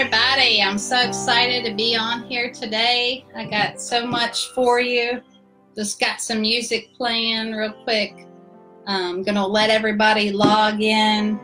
everybody. I'm so excited to be on here today. I got so much for you. Just got some music playing real quick. I'm going to let everybody log in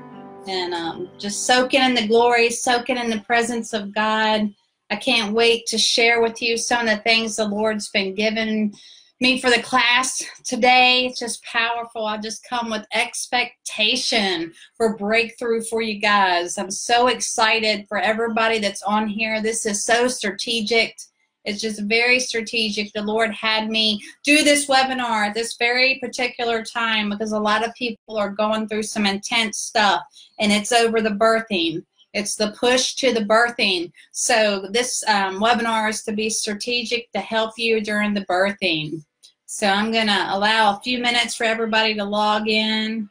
and just soaking in the glory, soaking in the presence of God. I can't wait to share with you some of the things the Lord's been giving me for the class today. It's just powerful. I just come with expectation for breakthrough for you guys. I'm so excited for everybody that's on here. This is so strategic. It's just very strategic. The Lord had me do this webinar at this very particular time because a lot of people are going through some intense stuff, and it's over the birthing. It's the push to the birthing. So this webinar is to be strategic to help you during the birthing. So I'm going to allow a few minutes for everybody to log in.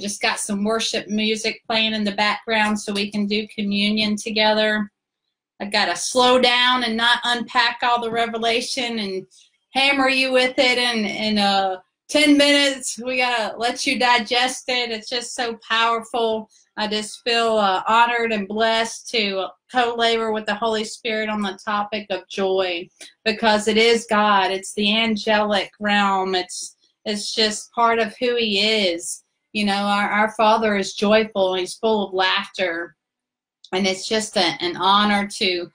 Just got some worship music playing in the background so we can do communion together. I've got to slow down and not unpack all the revelation and hammer you with it in 10 minutes. We got to let you digest it. It's just so powerful. I just feel honored and blessed to co-labor with the Holy Spirit on the topic of joy, because it is God. It's the angelic realm. It's just part of who He is. You know, our Father is joyful. He's full of laughter. And it's just an honor to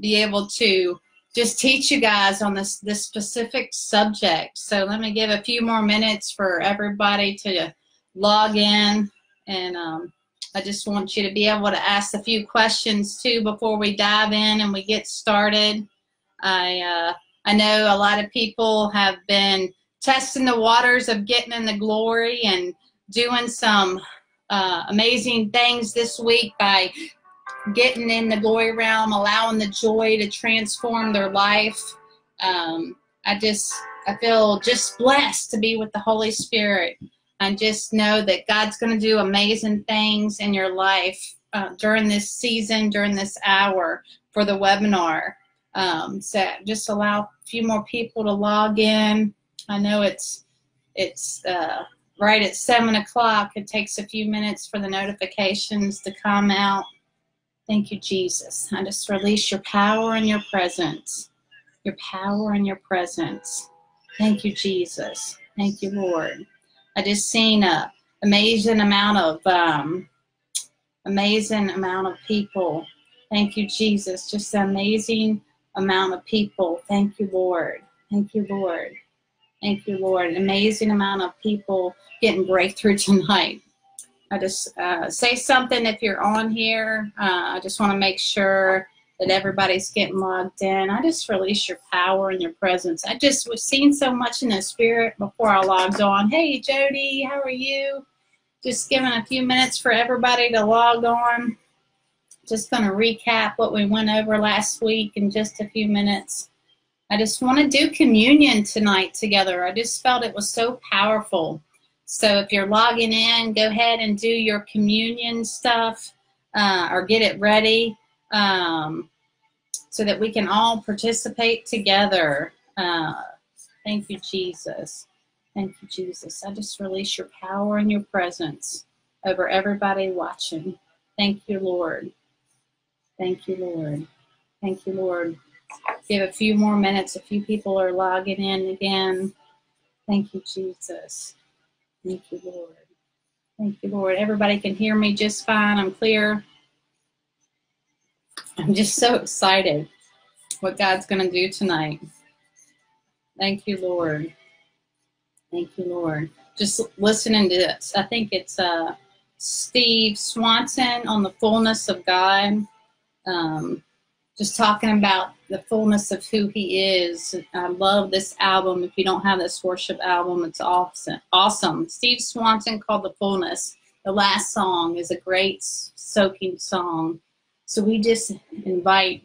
be able to just teach you guys on this specific subject. So let me give a few more minutes for everybody to log in. And I just want you to be able to ask a few questions, too, before we dive in and we get started. I know a lot of people have been testing the waters of getting in the glory and doing some amazing things this week by getting in the glory realm, allowing the joy to transform their life. I feel just blessed to be with the Holy Spirit. I just know that God's going to do amazing things in your life during this season, during this hour for the webinar. So just allow a few more people to log in. I know it's right at 7 o'clock. It takes a few minutes for the notifications to come out. Thank you, Jesus. I just release your power and your presence. Your power and your presence. Thank you, Jesus. Thank you, Lord. I just seen a amazing amount of people. Thank you, Jesus. Just an amazing amount of people. Thank you, Lord. Thank you, Lord. Thank you, Lord. An amazing amount of people getting breakthrough tonight. I just say something if you're on here. I just want to make sure that everybody's getting logged in. I just release your power and your presence. I just was seeing so much in the spirit before I logged on. Hey, Jody, how are you? Just giving a few minutes for everybody to log on. Just going to recap what we went over last week in just a few minutes. I just want to do communion tonight together. I just felt it was so powerful. So if you're logging in, go ahead and do your communion stuff or get it ready. So that we can all participate together. Thank you, Jesus. Thank you, Jesus. I just release your power and your presence over everybody watching. Thank you, Lord. Thank you, Lord. Thank you, Lord. Give a few more minutes. A few people are logging in again. Thank you, Jesus. Thank you, Lord. Thank you, Lord. Everybody can hear me just fine. I'm clear. I'm just so excited what God's going to do tonight. Thank you, Lord. Thank you, Lord. Just listening to this. I think it's Steve Swanson on the fullness of God. Just talking about the fullness of who He is. I love this album. If you don't have this worship album, it's awesome. Steve Swanson called The Fullness. The last song is a great soaking song. So we just invite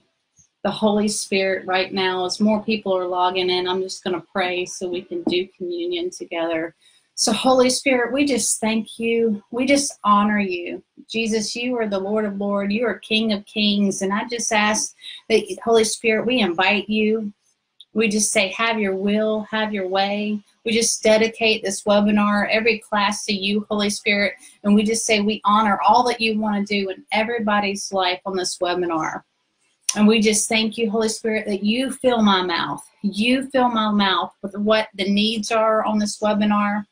the Holy Spirit right now. As more people are logging in, I'm just going to pray so we can do communion together. So Holy Spirit, we just thank you. We just honor you. Jesus, you are the Lord of Lords. You are King of Kings. And I just ask that, Holy Spirit, we invite you. We just say, have your will, have your way. We just dedicate this webinar, every class to you, Holy Spirit, and we just say we honor all that you want to do in everybody's life on this webinar. And we just thank you, Holy Spirit, that you fill my mouth. You fill my mouth with what the needs are on this webinar,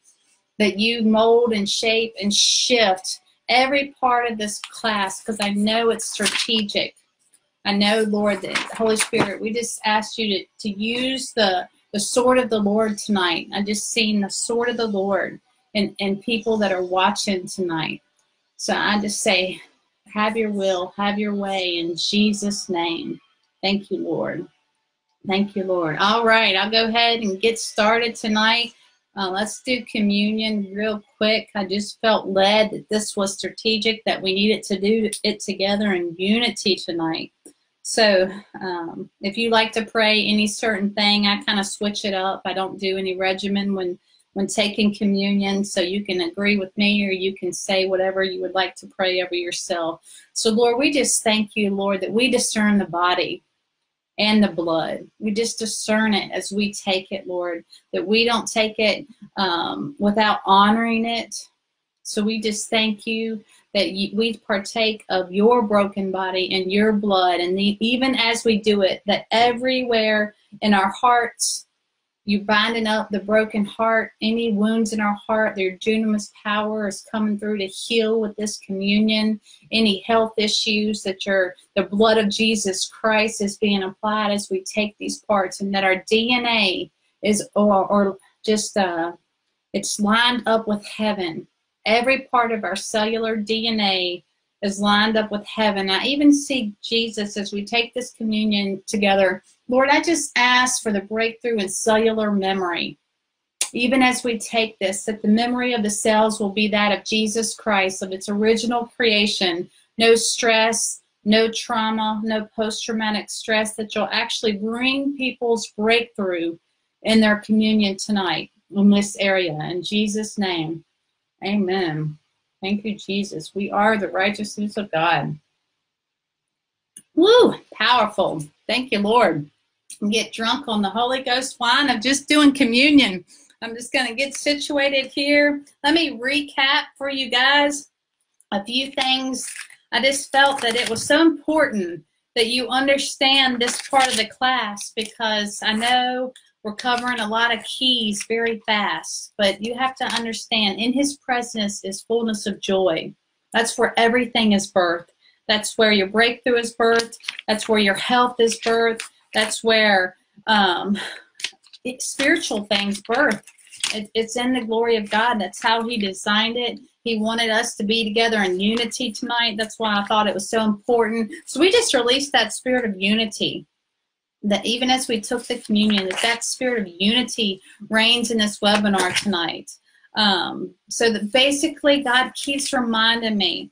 that you mold and shape and shift every part of this class, because I know it's strategic. I know, Lord, that Holy Spirit, we just ask you to use the sword of the Lord tonight. I've just seen the sword of the Lord and people that are watching tonight. So I just say, have your will, have your way in Jesus' name. Thank you, Lord. Thank you, Lord. All right, I'll go ahead and get started tonight. Let's do communion real quick. I just felt led that this was strategic, that we needed to do it together in unity tonight. So if you like to pray any certain thing, I kind of switch it up. I don't do any regimen when taking communion, so you can agree with me or you can say whatever you would like to pray over yourself. So, Lord, we just thank you, Lord, that we discern the body and the blood. We just discern it as we take it, Lord, that we don't take it without honoring it. So we just thank you that we partake of your broken body and your blood, and even as we do it, that everywhere in our hearts, you're binding up the broken heart, any wounds in our heart, their dunamis power is coming through to heal with this communion, any health issues that the blood of Jesus Christ is being applied as we take these parts, and that our DNA is it's lined up with heaven. Every part of our cellular DNA is lined up with heaven. I even see Jesus as we take this communion together. Lord, I just ask for the breakthrough in cellular memory. Even as we take this, that the memory of the cells will be that of Jesus Christ, of its original creation. No stress, no trauma, no post-traumatic stress, that you'll actually bring people's breakthrough in their communion tonight in this area. In Jesus' name, amen. Thank you, Jesus. We are the righteousness of God. Woo! Powerful. Thank you, Lord. Get drunk on the Holy Ghost wine of just doing communion. I'm just going to get situated here. Let me recap for you guys a few things. I just felt that it was so important that you understand this part of the class, because I know we're covering a lot of keys very fast, but you have to understand, in his presence is fullness of joy. That's where everything is birthed. That's where your breakthrough is birthed. That's where your health is birthed. That's where spiritual things birth. It's in the glory of God. That's how he designed it. He wanted us to be together in unity tonight. That's why I thought it was so important. So we just released that spirit of unity, that even as we took the communion, that spirit of unity reigns in this webinar tonight. So that basically God keeps reminding me,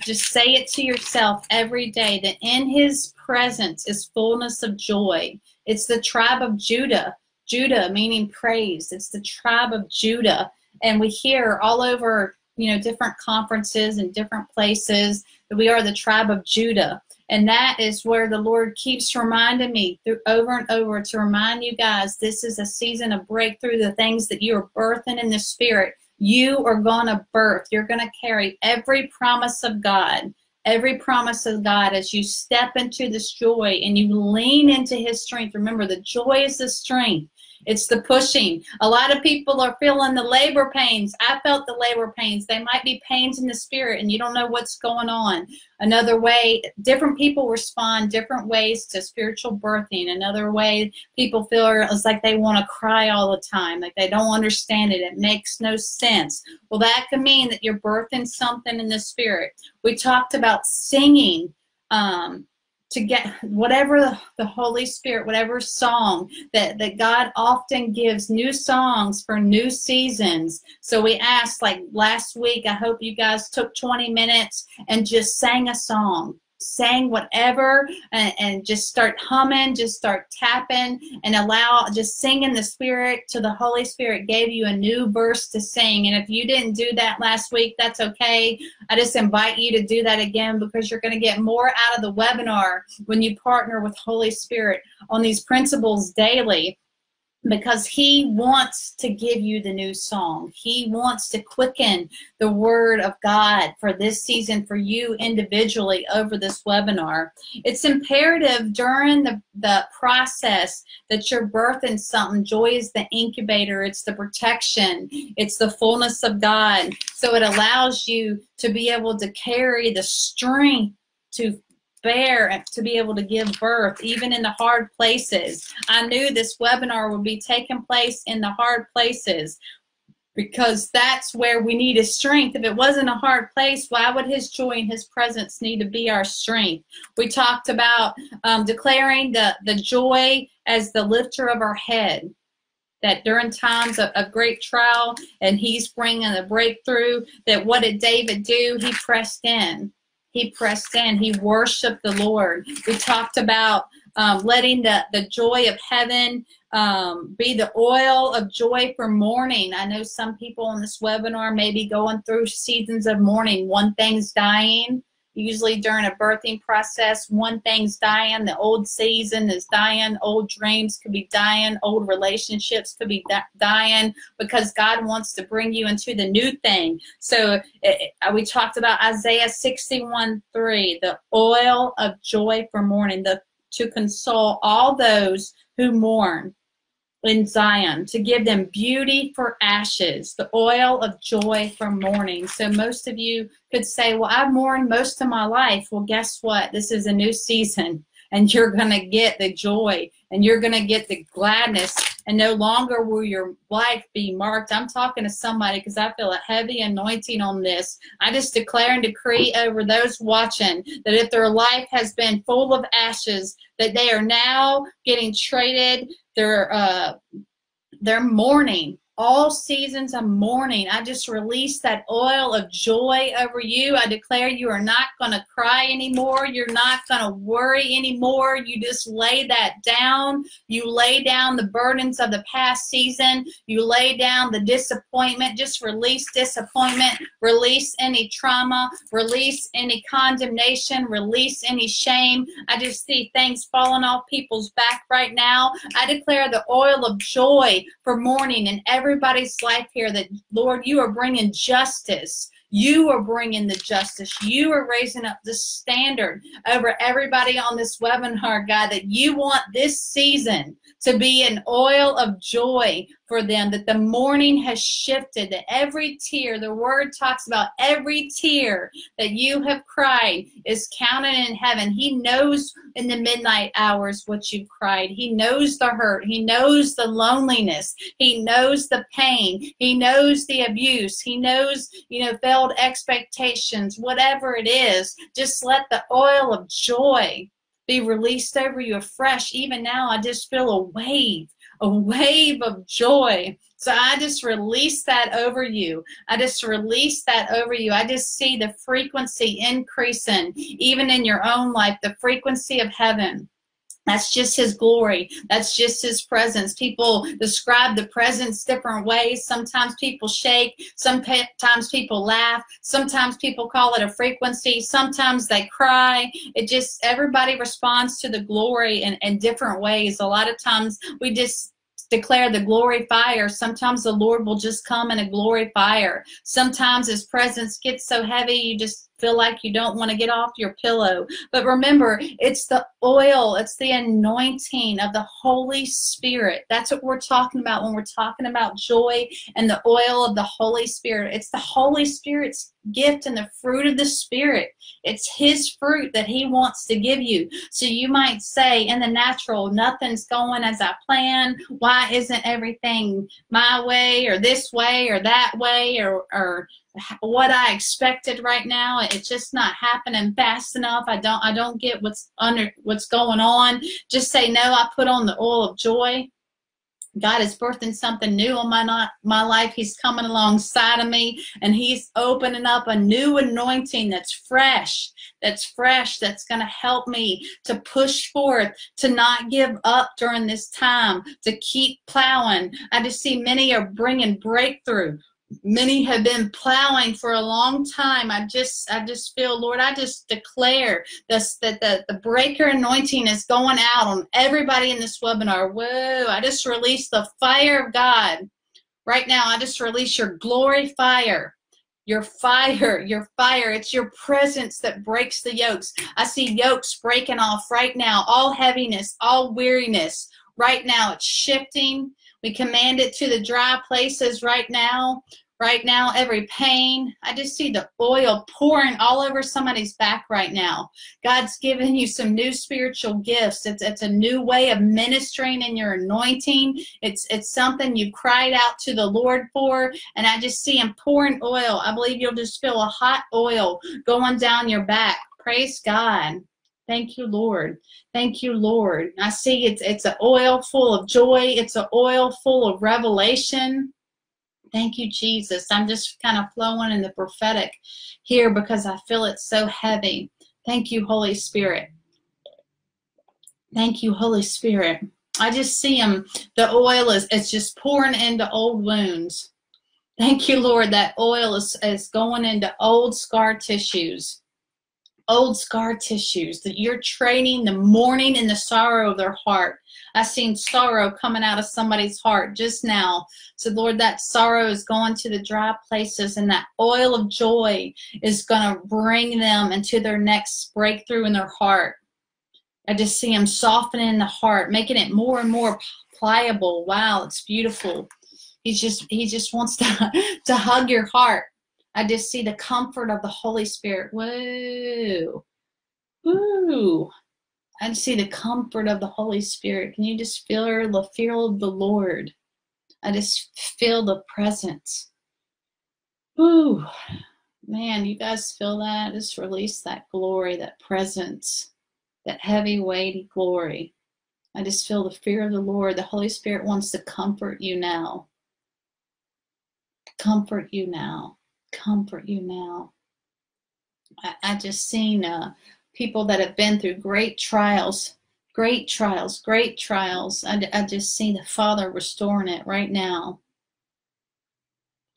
just say it to yourself every day, that in his presence is fullness of joy. It's the tribe of Judah, Judah meaning praise. It's the tribe of Judah. And we hear all over, you know, different conferences and different places that we are the tribe of Judah. And that is where the Lord keeps reminding me through over and over, to remind you guys, this is a season of breakthrough. The things that you are birthing in the spirit, you are going to birth. You're going to carry every promise of God, every promise of God, as you step into this joy and you lean into his strength. Remember, the joy is the strength. It's the pushing. A lot of people are feeling the labor pains. I felt the labor pains. They might be pains in the spirit, and you don't know what's going on. Another way, different people respond different ways to spiritual birthing. Another way, people feel it's like they want to cry all the time, like they don't understand it. It makes no sense. Well, that could mean that you're birthing something in the spirit. We talked about singing. To get whatever the Holy Spirit, whatever song that God often gives, new songs for new seasons. So we asked, like last week, I hope you guys took 20 minutes and just sang a song. sang whatever and just start humming, just start tapping, and allow, just sing in the Spirit till the Holy Spirit gave you a new verse to sing. And if you didn't do that last week, that's okay. I just invite you to do that again, because you're going to get more out of the webinar when you partner with Holy Spirit on these principles daily, because He wants to give you the new song. He wants to quicken the Word of God for this season, for you individually over this webinar. It's imperative during the process that you're birthing something. Joy is the incubator. It's the protection. It's the fullness of God. So it allows you to be able to carry the strength to bear, to be able to give birth even in the hard places. I knew this webinar would be taking place in the hard places, because that's where we need His strength. If it wasn't a hard place, why would His joy and His presence need to be our strength? We talked about declaring the joy as the lifter of our head, that during times of great trial and He's bringing a breakthrough, that what did David do? He pressed in. He pressed in. He worshiped the Lord. We talked about letting the joy of heaven be the oil of joy for mourning. I know some people on this webinar may be going through seasons of mourning. One thing's dying. Usually during a birthing process, one thing's dying. The old season is dying. Old dreams could be dying. Old relationships could be dying, because God wants to bring you into the new thing. So we talked about Isaiah 61:3, the oil of joy for mourning, to console all those who mourn in Zion, to give them beauty for ashes, the oil of joy for mourning. So most of you could say, well, I've mourned most of my life. Well, guess what? This is a new season, and you're going to get the joy, and you're going to get the gladness, and no longer will your life be marked. I'm talking to somebody, because I feel a heavy anointing on this. I just declare and decree over those watching that if their life has been full of ashes, that they are now getting traded. They're mourning. All seasons of mourning, I just release that oil of joy over you. I declare you are not going to cry anymore. You're not going to worry anymore. You just lay that down. You lay down the burdens of the past season. You lay down the disappointment. Just release disappointment. Release any trauma. Release any condemnation. Release any shame. I just see things falling off people's back right now. I declare the oil of joy for mourning and every everybody's life here, that Lord, you are bringing justice. You are bringing the justice. You are raising up the standard over everybody on this webinar, God, that you want this season to be an oil of joy for them, that the mourning has shifted, that every tear, the Word talks about every tear that you have cried is counted in heaven. He knows in the midnight hours what you've cried. He knows the hurt. He knows the loneliness. He knows the pain. He knows the abuse. He knows, failed expectations, whatever it is. Just let the oil of joy be released over you afresh. Even now, I just feel a wave of joy. So I just release that over you. I just release that over you. I just see the frequency increasing, even in your own life, the frequency of heaven. That's just His glory. That's just His presence. People describe the presence different ways. Sometimes people shake. Sometimes people laugh. Sometimes people call it a frequency. Sometimes they cry. It just, everybody responds to the glory in different ways. A lot of times we just declare the glory fire. Sometimes the Lord will just come in a glory fire. Sometimes His presence gets so heavy you just feel like you don't want to get off your pillow. But remember, it's the oil, it's the anointing of the Holy Spirit. That's what we're talking about when we're talking about joy and the oil of the Holy Spirit. It's the Holy Spirit's gift and the fruit of the Spirit. It's His fruit that He wants to give you. So you might say, in the natural, nothing's going as I plan. Why isn't everything my way or this way or that way or what I expected right now? It's just not happening fast enough. I don't get what's going on. Just say, no, I put on the oil of joy. God is birthing something new on my life. He's coming alongside of me, and he's opening up a new anointing that's fresh, that's going to help me to push forth, to not give up during this time, to keep plowing. I just see many are bringing breakthrough. Many have been plowing for a long time. I just feel, Lord, I just declare this, that the breaker anointing is going out on everybody in this webinar. Whoa, I just release the fire of God. Right now, I just release your glory fire. Your fire, your fire. It's your presence that breaks the yokes. I see yokes breaking off right now. All heaviness, all weariness. Right now, it's shifting. We command it to the dry places right now. Right now, every pain. I just see the oil pouring all over somebody's back right now. God's given you some new spiritual gifts. It's a new way of ministering in your anointing. It's something you cried out to the Lord for, and I just see him pouring oil. I believe you'll just feel a hot oil going down your back. Praise God. Thank you, Lord. Thank you, Lord. I see it's an oil full of joy. It's an oil full of revelation. Thank you, Jesus. I'm just kind of flowing in the prophetic here because I feel it's so heavy. Thank you, Holy Spirit. Thank you, Holy Spirit. I just see him. The oil is just pouring into old wounds. Thank you, Lord. That oil is going into old scar tissues. Old scar tissues that you're training the mourning and the sorrow of their heart. I've seen sorrow coming out of somebody's heart just now. So Lord, that sorrow is going to the dry places, and that oil of joy is going to bring them into their next breakthrough in their heart. I just see them softening the heart, making it more and more pliable. Wow, it's beautiful. He just wants to hug your heart. I just see the comfort of the Holy Spirit. Whoa. Woo. I just see the comfort of the Holy Spirit. Can you just feel the Lord? I just feel the presence. Woo. Man, you guys feel that? Just release that glory, that presence, that heavy, weighty glory. I just feel the fear of the Lord. The Holy Spirit wants to comfort you now. Comfort you now. Comfort you now. I just seen people that have been through great trials, great trials, great trials. I just see the Father restoring it right now.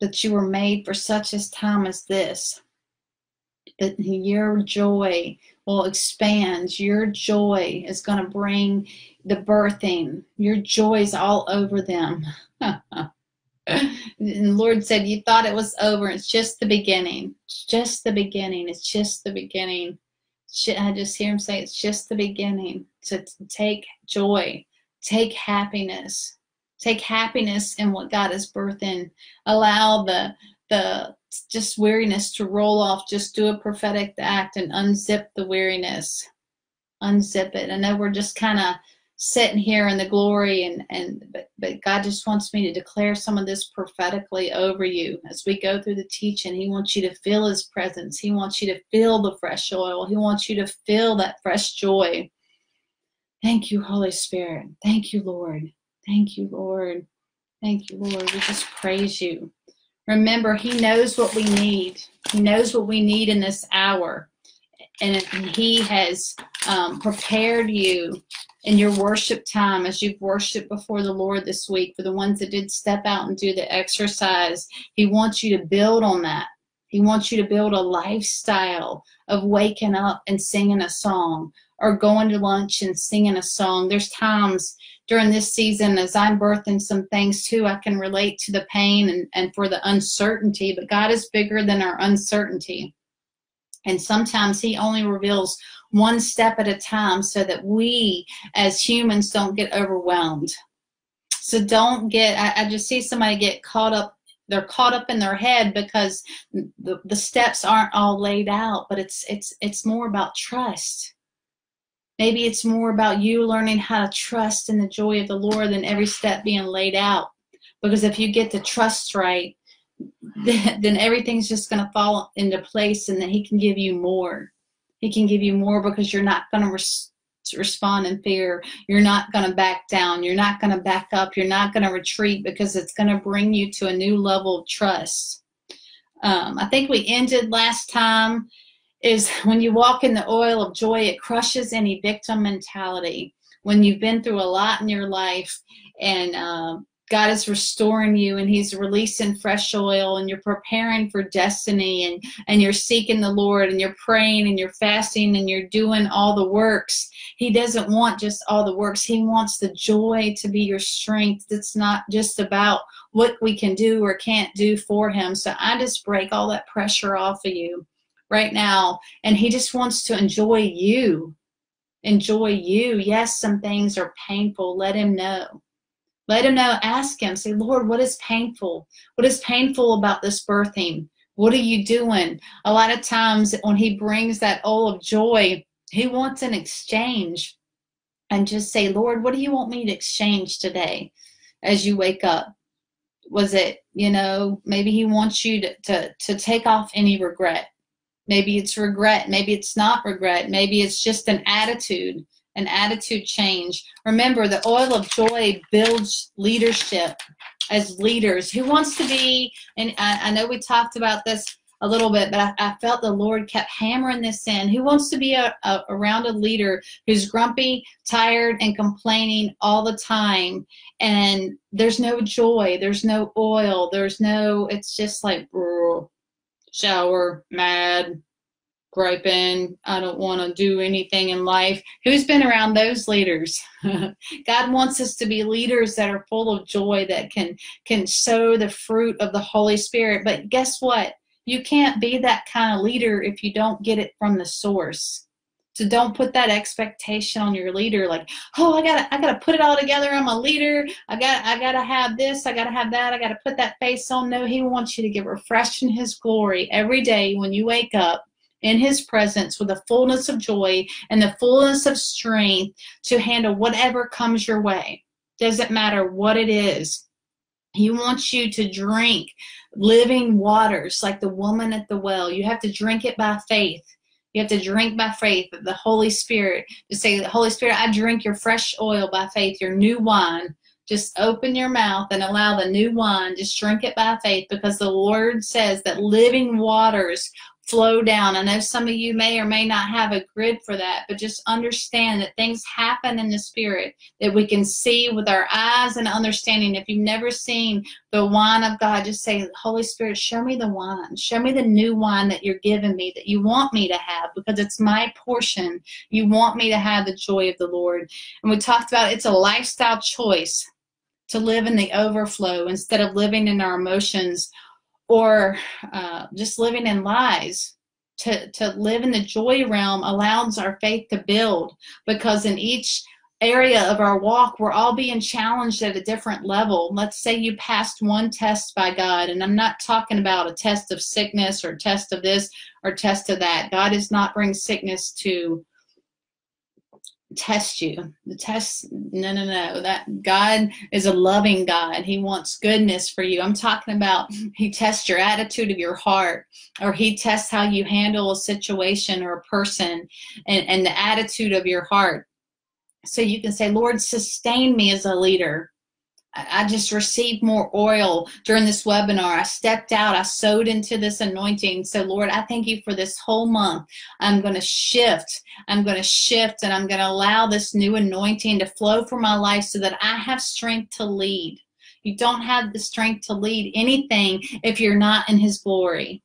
That you were made for such a time as this. That your joy will expand. Your joy is going to bring the birthing. Your joy is all over them. And the Lord said, you thought it was over. It's just the beginning. It's just the beginning. It's just the beginning. I just hear him say, it's just the beginning. To take joy. Take happiness. Take happiness in what God is birthing. Allow the just weariness to roll off. Just do a prophetic act and unzip the weariness. Unzip it. I know we're just kind of sitting here in the glory, but God just wants me to declare some of this prophetically over you as we go through the teaching. He wants you to feel his presence. He wants you to feel the fresh oil. He wants you to feel that fresh joy. Thank you, Holy Spirit. Thank you, Lord. Thank you, Lord. Thank you, Lord. We just praise you. Remember, he knows what we need. He knows what we need in this hour, and he has prepared you in your worship time, as you've worshiped before the Lord this week. For the ones that did step out and do the exercise, he wants you to build on that. He wants you to build a lifestyle of waking up and singing a song, or going to lunch and singing a song. There's times during this season, as I'm birthing some things too, I can relate to the pain and for the uncertainty, but God is bigger than our uncertainty. And sometimes he only reveals one step at a time so that we as humans don't get overwhelmed. So don't get, I just see somebody get caught up. They're caught up in their head because the steps aren't all laid out, but it's more about trust. Maybe it's more about you learning how to trust in the joy of the Lord than every step being laid out. Because if you get the trust right, then everything's just going to fall into place, and then he can give you more. He can give you more because you're not going to just respond in fear, you're not going to back down. You're not going to back up. You're not going to retreat, because it's going to bring you to a new level of trust. I think we ended last time is when you walk in the oil of joy, it crushes any victim mentality. When you've been through a lot in your life and God is restoring you and he's releasing fresh oil and you're preparing for destiny and you're seeking the Lord and you're praying and you're fasting and you're doing all the works. He doesn't want just all the works. He wants the joy to be your strength. It's not just about what we can do or can't do for him. So I just break all that pressure off of you right now. And he just wants to enjoy you. Enjoy you. Yes, some things are painful. Let him know. Let him know. Ask him. Say, Lord, what is painful? What is painful about this birthing? What are you doing? A lot of times when he brings that oil of joy, he wants an exchange. And just say, Lord, what do you want me to exchange today as you wake up? Was it, you know, maybe he wants you to take off any regret. Maybe it's regret. Maybe it's not regret. Maybe it's just an attitude change. Remember, the oil of joy builds leadership as leaders. Who wants to be, and I know we talked about this a little bit, but I felt the Lord kept hammering this in. Who wants to be around a leader who's grumpy, tired, and complaining all the time? And there's no joy. There's no oil. There's no, it's just like, sour, mad, griping, I don't want to do anything in life. Who's been around those leaders? God wants us to be leaders that are full of joy, that can sow the fruit of the Holy Spirit. But guess what? You can't be that kind of leader if you don't get it from the source. So don't put that expectation on your leader, like, oh, I gotta put it all together. I'm a leader. I gotta have this. I gotta have that. I gotta put that face on. No, he wants you to get refreshed in his glory every day when you wake up in his presence with the fullness of joy and the fullness of strength to handle whatever comes your way. Doesn't matter what it is. He wants you to drink living waters like the woman at the well. You have to drink it by faith. You have to drink by faith the Holy Spirit. You say, Holy Spirit, I drink your fresh oil by faith, your new wine. Just open your mouth and allow the new wine. Just drink it by faith, because the Lord says that living waters flow down. I know some of you may or may not have a grid for that, but just understand that things happen in the spirit that we can see with our eyes and understanding. If you've never seen the wine of God, just say, Holy Spirit, show me the wine. Show me the new wine that you're giving me, that you want me to have, because it's my portion. You want me to have the joy of the Lord. And we talked about it's a lifestyle choice to live in the overflow instead of living in our emotions, or just living in lies. To live in the joy realm allows our faith to build, because in each area of our walk, we're all being challenged at a different level. Let's say you passed one test by God, and I'm not talking about a test of sickness or a test of this or a test of that. God does not bring sickness to test you. The test, no, that God is a loving God. He wants goodness for you. I'm talking about he tests your attitude of your heart, or he tests how you handle a situation or a person and the attitude of your heart. So you can say, Lord, sustain me as a leader. I just received more oil during this webinar. I stepped out. I sowed into this anointing. So, Lord, I thank you for this whole month. I'm going to shift. I'm going to shift, and I'm going to allow this new anointing to flow for my life so that I have strength to lead. You don't have the strength to lead anything if you're not in his glory.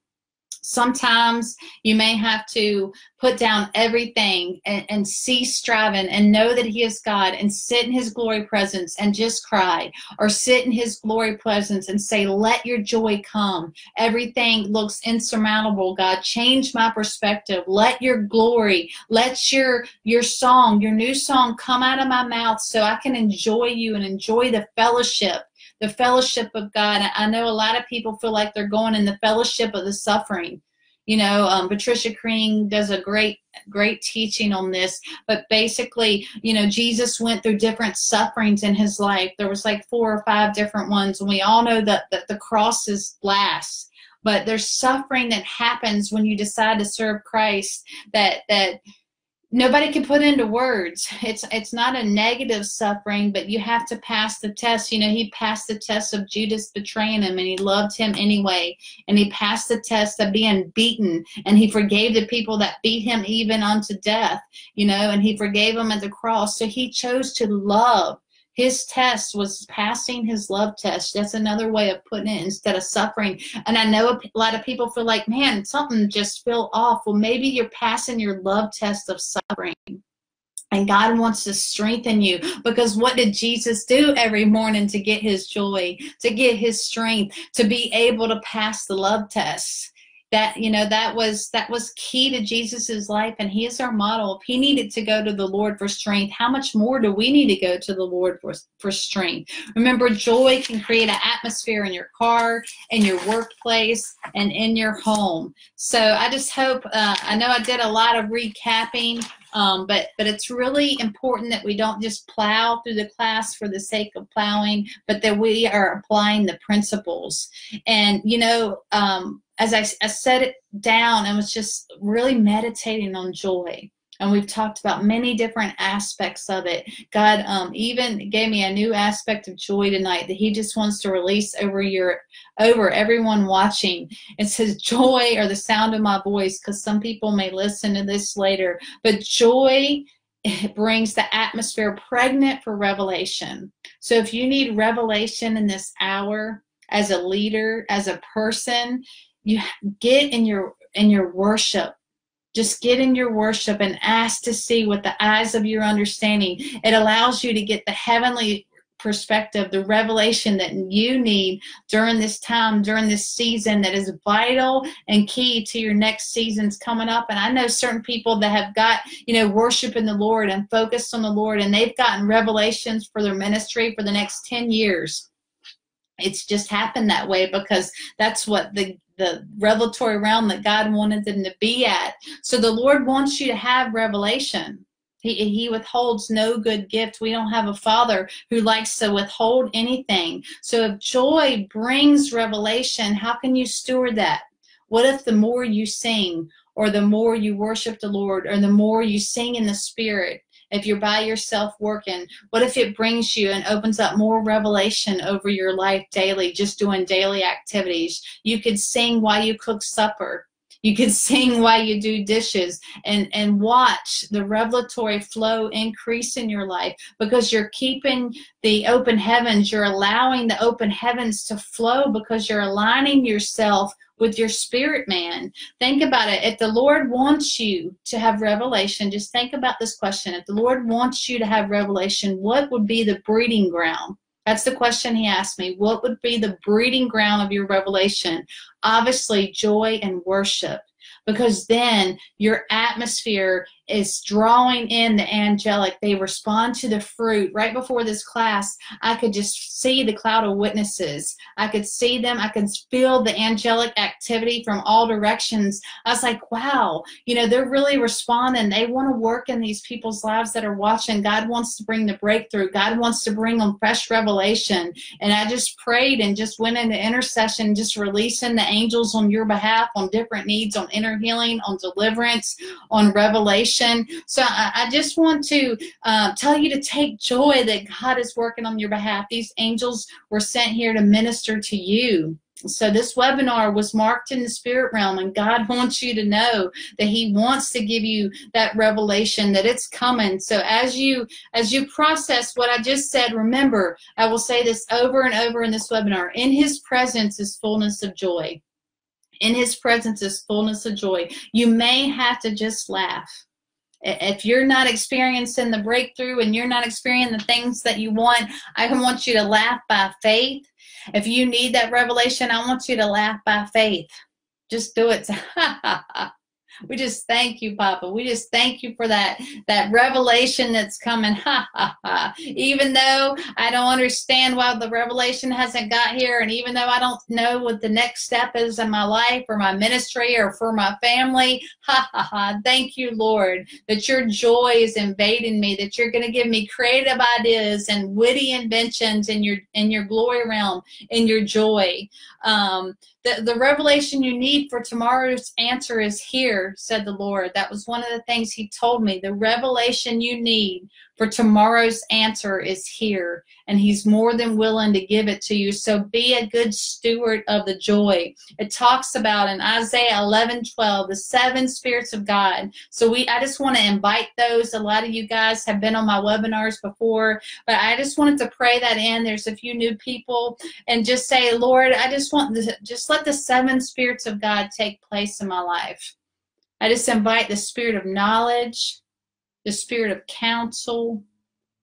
Sometimes you may have to put down everything and cease striving and know that he is God, and sit in his glory presence and just cry, or sit in his glory presence and say, let your joy come. Everything looks insurmountable. God, change my perspective. Let your glory, let your song, your new song come out of my mouth so I can enjoy you and enjoy the fellowship. The fellowship of God. I know a lot of people feel like they're going in the fellowship of the suffering. You know, Patricia Crean does a great teaching on this. But basically, you know, Jesus went through different sufferings in his life. There was like 4 or 5 different ones. And we all know that the cross is last. But there's suffering that happens when you decide to serve Christ that nobody can put into words. It's not a negative suffering, but you have to pass the test. You know, he passed the test of Judas betraying him, and he loved him anyway. And he passed the test of being beaten, and he forgave the people that beat him even unto death, you know, and he forgave them at the cross. So he chose to love. His test was passing his love test. That's another way of putting it instead of suffering. And I know a lot of people feel like, man, something just fell off. Well, maybe you're passing your love test of suffering. And God wants to strengthen you, because what did Jesus do every morning to get his joy, to get his strength, to be able to pass the love test? That, you know, that was key to Jesus's life, and he is our model. If he needed to go to the Lord for strength, how much more do we need to go to the Lord for strength? Remember, joy can create an atmosphere in your car, in your workplace, and in your home. So I just hope, I know I did a lot of recapping, but it's really important that we don't just plow through the class for the sake of plowing, but that we are applying the principles. And, you know, as I set it down and was just really meditating on joy, and we've talked about many different aspects of it. God even gave me a new aspect of joy tonight that he just wants to release over everyone watching. It says joy, or the sound of my voice, because some people may listen to this later, but joy, it brings the atmosphere pregnant for revelation. So if you need revelation in this hour, as a leader, as a person, you get in your worship. Just get in your worship and ask to see with the eyes of your understanding. It allows you to get the heavenly perspective, the revelation that you need during this time, during this season, that is vital and key to your next seasons coming up. And I know certain people that have got, you know, worship in the Lord and focused on the Lord, and they've gotten revelations for their ministry for the next 10 years. It's just happened that way because that's what the revelatory realm that God wanted them to be at. So the Lord wants you to have revelation. He withholds no good gift. We don't have a father who likes to withhold anything. So if joy brings revelation, how can you steward that? What if the more you sing, or the more you worship the Lord, or the more you sing in the Spirit, if you're by yourself working, what if it brings you and opens up more revelation over your life daily, just doing daily activities? You could sing while you cook supper. You could sing while you do dishes, and watch the revelatory flow increase in your life, because you're keeping the open heavens. You're allowing the open heavens to flow because you're aligning yourself with your spirit man. Think about it. If the Lord wants you to have revelation, just think about this question. If the Lord wants you to have revelation, what would be the breeding ground? That's the question he asked me. What would be the breeding ground of your revelation? Obviously, joy and worship, because then your atmosphere is drawing in the angelic. They respond to the fruit. Right before this class, I could just see the cloud of witnesses. I could see them. I could feel the angelic activity from all directions. I was like, wow, you know, they're really responding. They want to work in these people's lives that are watching. God wants to bring the breakthrough. God wants to bring them fresh revelation. And I just prayed and just went into intercession, just releasing the angels on your behalf, on different needs, on inner healing, on deliverance, on revelation. So I just want to tell you to take joy that God is working on your behalf. These angels were sent here to minister to you. So this webinar was marked in the spirit realm, and God wants you to know that he wants to give you that revelation, that it's coming. So as you process what I just said, remember, I will say this over and over in this webinar: in his presence is fullness of joy. In his presence is fullness of joy. You may have to just laugh. If you're not experiencing the breakthrough and you're not experiencing the things that you want, I want you to laugh by faith. If you need that revelation, I want you to laugh by faith. Just do it. We just thank you, Papa. We just thank you for that revelation that's coming. Even though I don't understand why the revelation hasn't got here, and even though I don't know what the next step is in my life or my ministry or for my family, thank you, Lord, that your joy is invading me, that you're going to give me creative ideas and witty inventions in your glory realm, in your joy. The revelation you need for tomorrow's answer is here, said the Lord. That was one of the things he told me. The revelation you need for tomorrow's answer is here, and he's more than willing to give it to you. So be a good steward of the joy. It talks about in Isaiah 11:12, the 7 spirits of God. So I just want to invite those. A lot of you guys have been on my webinars before, but I just wanted to pray that in. There's a few new people, and just say, Lord, I just want to just let the 7 spirits of God take place in my life. I just invite the spirit of knowledge, the spirit of counsel,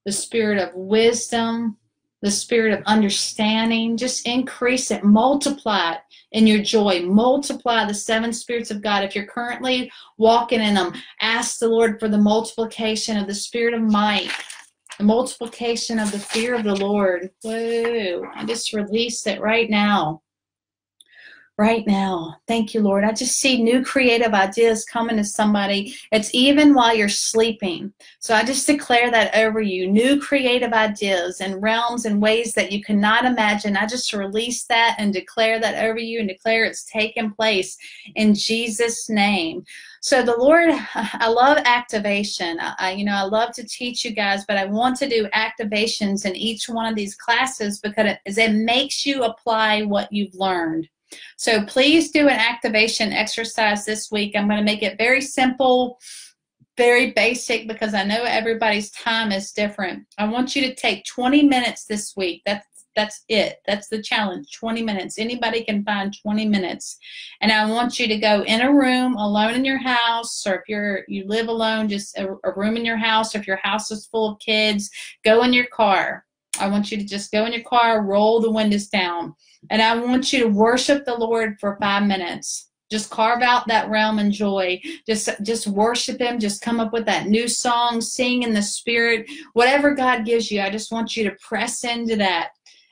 the spirit of wisdom, the spirit of understanding. Just increase it, multiply it in your joy. Multiply the 7 spirits of God. If you're currently walking in them, ask the Lord for the multiplication of the spirit of might, the multiplication of the fear of the Lord. Whoa, I just released it right now. Right now. Thank you, Lord. I just see new creative ideas coming to somebody. It's even while you're sleeping. So I just declare that over you. New creative ideas and realms and ways that you cannot imagine. I just release that and declare that over you and declare it's taken place in Jesus' name. So the Lord, I love activation. I love to teach you guys, but I want to do activations in each one of these classes because it makes you apply what you've learned. So please do an activation exercise this week. I'm going to make it very simple, very basic, because I know everybody's time is different. I want you to take 20 minutes this week. That's it. That's the challenge, 20 minutes. Anybody can find 20 minutes. And I want you to go in a room alone in your house, or if you live alone, just a room in your house, or if your house is full of kids, go in your car. I want you to just go in your car, roll the windows down, and I want you to worship the Lord for 5 minutes. Just carve out that realm and joy. Just worship him. Just come up with that new song, sing in the spirit, whatever God gives you. I just want you to press into that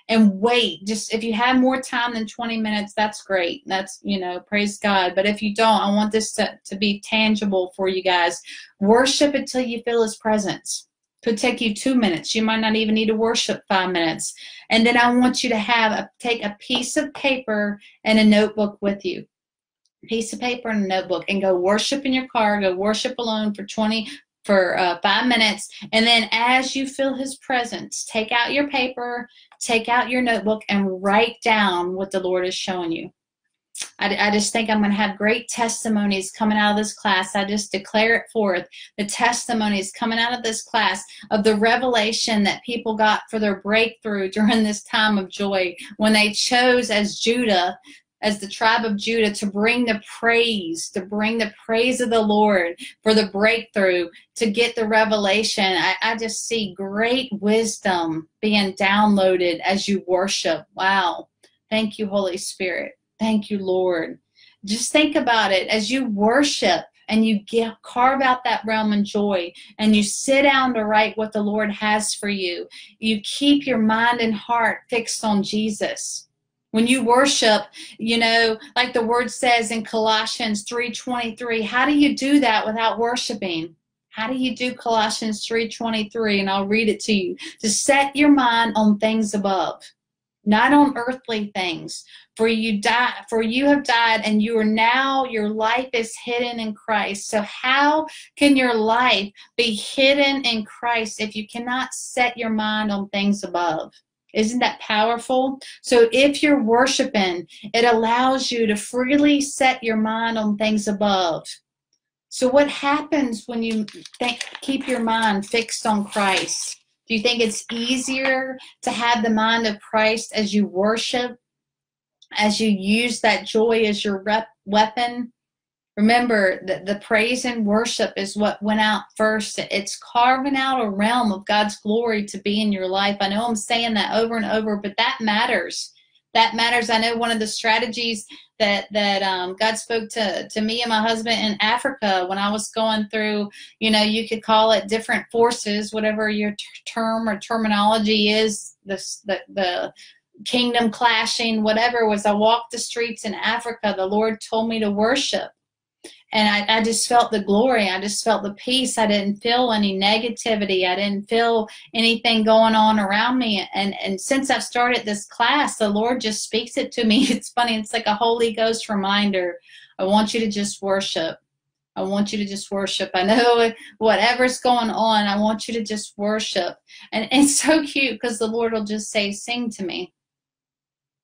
and wait. Just if you have more time than 20 minutes, that's great. That's, praise God. But if you don't, I want this to be tangible for you guys. Worship until you feel his presence. Could take you 2 minutes. You might not even need to worship 5 minutes. And then I want you to take a piece of paper and a notebook with you. Piece of paper and a notebook, and go worship in your car. Go worship alone for 5 minutes. And then as you feel his presence, take out your paper, take out your notebook, and write down what the Lord is showing you. I just think I'm going to have great testimonies coming out of this class. I just declare it forth. The testimonies coming out of this class of the revelation that people got for their breakthrough during this time of joy when they chose as the tribe of Judah, to bring the praise of the Lord for the breakthrough, to get the revelation. I just see great wisdom being downloaded as you worship. Wow. Thank you, Holy Spirit. Thank you, Lord. Just think about it. As you worship and you carve out that realm and joy, and you sit down to write what the Lord has for you, you keep your mind and heart fixed on Jesus. When you worship, like the word says in Colossians 3:23, how do you do that without worshiping? How do you do Colossians 3:23? And I'll read it to you. To set your mind on things above, not on earthly things. For you have died, and you are now, your life is hidden in Christ. So how can your life be hidden in Christ if you cannot set your mind on things above? Isn't that powerful? So if you're worshiping, it allows you to freely set your mind on things above. So what happens when you keep your mind fixed on Christ? Do you think it's easier to have the mind of Christ as you worship, as you use that joy as your weapon? Remember that the praise and worship is what went out first. It's carving out a realm of God's glory to be in your life. I know I'm saying that over and over, but that matters. That matters. I know one of the strategies that God spoke to me and my husband in Africa when I was going through, you could call it different forces, whatever your term or terminology is, the kingdom clashing, whatever. Was I walked the streets in Africa, the Lord told me to worship. And I just felt the glory. I just felt the peace. I didn't feel any negativity. I didn't feel anything going on around me. And since I've started this class, the Lord just speaks it to me. It's funny. It's like a Holy Ghost reminder. I want you to just worship. I want you to just worship. I know whatever's going on, I want you to just worship. And it's so cute because the Lord will just say, sing to me.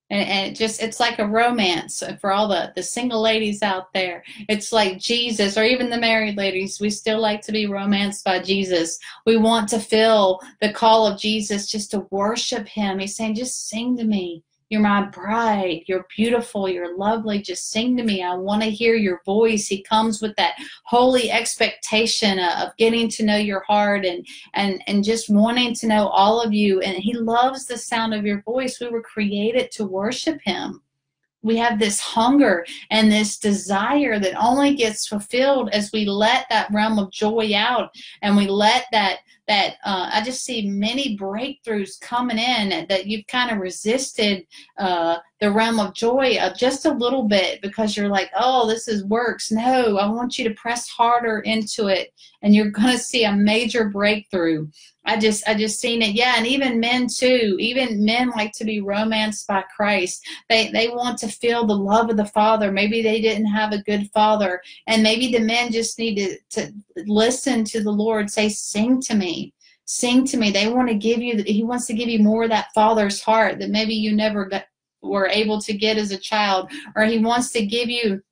And it just, it's like a romance for all the single ladies out there. It's like Jesus, or even the married ladies. We still like to be romanced by Jesus. We want to feel the call of Jesus just to worship him. He's saying, just sing to me. You're my bride. You're beautiful. You're lovely. Just sing to me. I want to hear your voice. He comes with that holy expectation of getting to know your heart and just wanting to know all of you. And he loves the sound of your voice. We were created to worship him. We have this hunger and this desire that only gets fulfilled as we let that realm of joy out, and we let that I just see many breakthroughs coming in that you've kind of resisted the realm of joy of just a little bit because you're like, oh, this is works. No, I want you to press harder into it, and you're going to see a major breakthrough. I just seen it. Yeah. And even men too, even men like to be romanced by Christ. They want to feel the love of the Father. Maybe they didn't have a good father, and maybe the men just need to listen to the Lord say, sing to me, sing to me. They want to give you, he wants to give you more of that father's heart that maybe you never were able to get as a child, or he wants to give you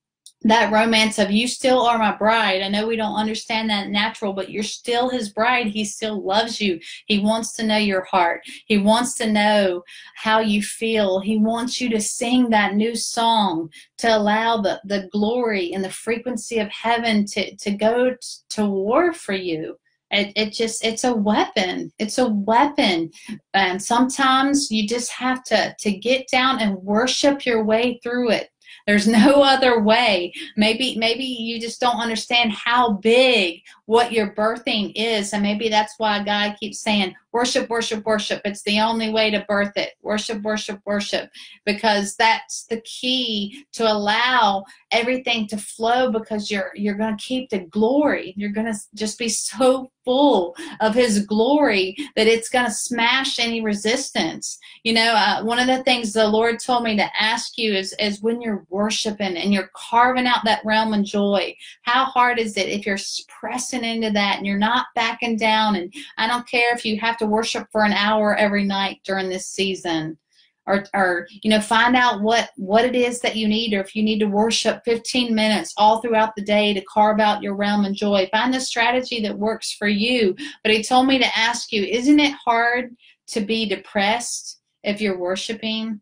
that romance of, you still are my bride. I know we don't understand that natural, but you're still his bride. He still loves you. He wants to know your heart. He wants to know how you feel. He wants you to sing that new song, to allow the glory and the frequency of heaven to go to war for you. It's a weapon. It's a weapon. And sometimes you just have to get down and worship your way through it. There's no other way. Maybe you just don't understand how big what you're birthing is. And maybe that's why God keeps saying, worship, worship, worship. It's the only way to birth it. Worship, worship, worship. Because that's the key to allow everything to flow, because you're going to keep the glory. You're going to just be so full of his glory that it's going to smash any resistance. You know, one of the things the Lord told me to ask you is when you're worshiping and you're carving out that realm of joy, how hard is it if you're pressing into that and you're not backing down? And I don't care if you have to worship for an hour every night during this season. Or you know, find out what it is that you need, or if you need to worship 15 minutes all throughout the day to carve out your realm and joy. Find the strategy that works for you. But he told me to ask you, isn't it hard to be depressed if you're worshiping?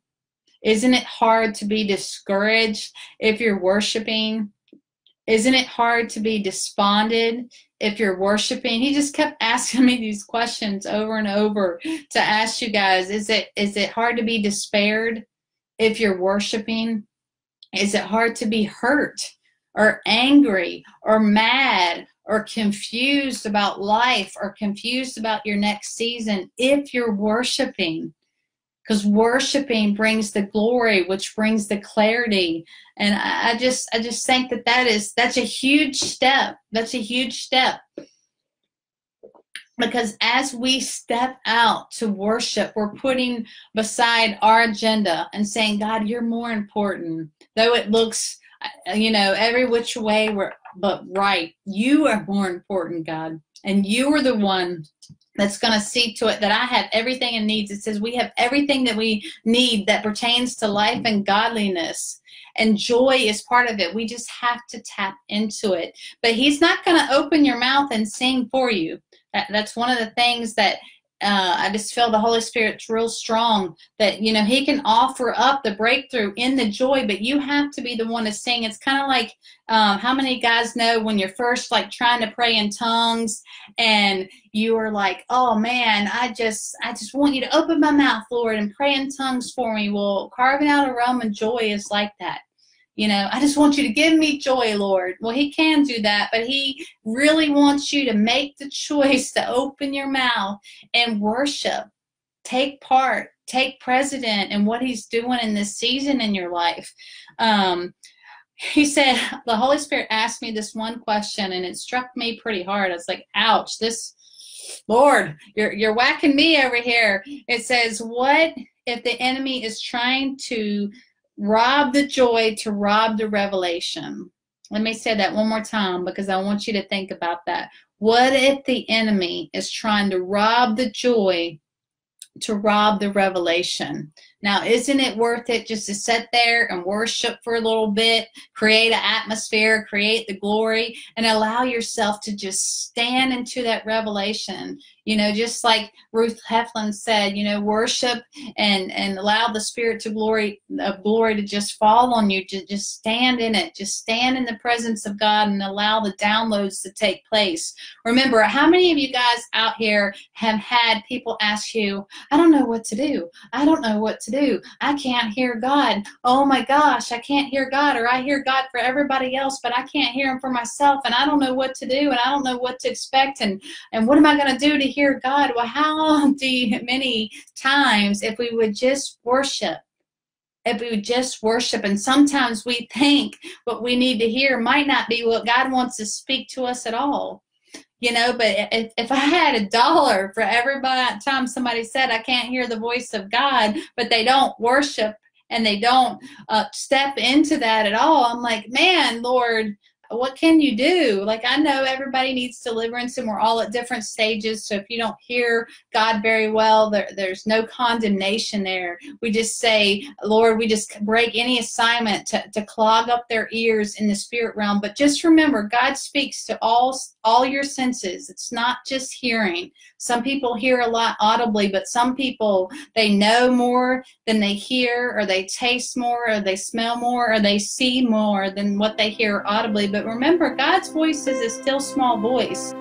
Isn't it hard to be discouraged if you're worshiping? Isn't it hard to be despondent if you're worshiping? He just kept asking me these questions over and over to ask you guys. Is it hard to be despaired if you're worshiping? Is it hard to be hurt or angry or mad or confused about life or confused about your next season if you're worshiping? Because worshiping brings the glory, which brings the clarity. And I just think that's a huge step. That's a huge step. Because as we step out to worship, we're putting beside our agenda and saying, God, you're more important. Though it looks, you know, every which way but right, you are more important, God. And you are the one that's going to see to it that I have everything it needs. It says we have everything that we need that pertains to life and godliness, and joy is part of it. We just have to tap into it. But he's not going to open your mouth and sing for you. That's one of the things that I just feel the Holy Spirit's real strong, that, you know, he can offer up the breakthrough in the joy, but you have to be the one to sing. It's kind of like, how many guys know when you're first like trying to pray in tongues and you are like, oh man, I just want you to open my mouth, Lord, and pray in tongues for me. Well, carving out a realm of joy is like that. You know, I just want you to give me joy, Lord. Well, he can do that, but he really wants you to make the choice to open your mouth and worship. Take part, take precedent in what he's doing in this season in your life. he said, the Holy Spirit asked me this one question, and it struck me pretty hard. I was like, ouch, this, Lord, you're whacking me over here. It says, what if the enemy is trying to rob the joy, to rob the revelation? Let me say that one more time, because I want you to think about that. What if the enemy is trying to rob the joy, to rob the revelation? Now, isn't it worth it just to sit there and worship for a little bit, create an atmosphere, create the glory, and allow yourself to just stand into that revelation? You know, just like Ruth Heflin said, you know, worship and allow the spirit to glory to just fall on you, to just stand in it, just stand in the presence of God and allow the downloads to take place. Remember, how many of you guys out here have had people ask you, I don't know what to do. I don't know what to do. I can't hear God. Oh my gosh, I can't hear God, or I hear God for everybody else, but I can't hear him for myself, and I don't know what to do, and I don't know what to expect, and what am I going to do to hear God? Well, how many times, if we would just worship, if we would just worship, and sometimes we think what we need to hear might not be what God wants to speak to us at all. You know, but if I had $1 for every time somebody said, I can't hear the voice of God, but they don't worship and they don't step into that at all, I'm like, man, Lord, what can you do? Like, I know everybody needs deliverance and we're all at different stages. So if you don't hear God very well, there's no condemnation there. We just say, Lord, we just break any assignment to clog up their ears in the spirit realm. But just remember, God speaks to all your senses. It's not just hearing. Some people hear a lot audibly, but some people, they know more than they hear, or they taste more, or they smell more, or they see more than what they hear audibly. But remember, God's voice is a still small voice.